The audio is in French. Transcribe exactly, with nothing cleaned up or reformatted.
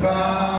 Bye.